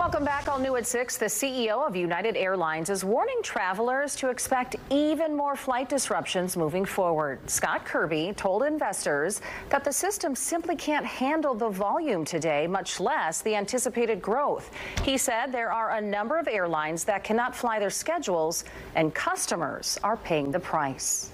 Welcome back. All new at 6, the CEO of United Airlines is warning travelers to expect even more flight disruptions moving forward. Scott Kirby told investors that the system simply can't handle the volume today, much less the anticipated growth. He said there are a number of airlines that cannot fly their schedules, and customers are paying the price.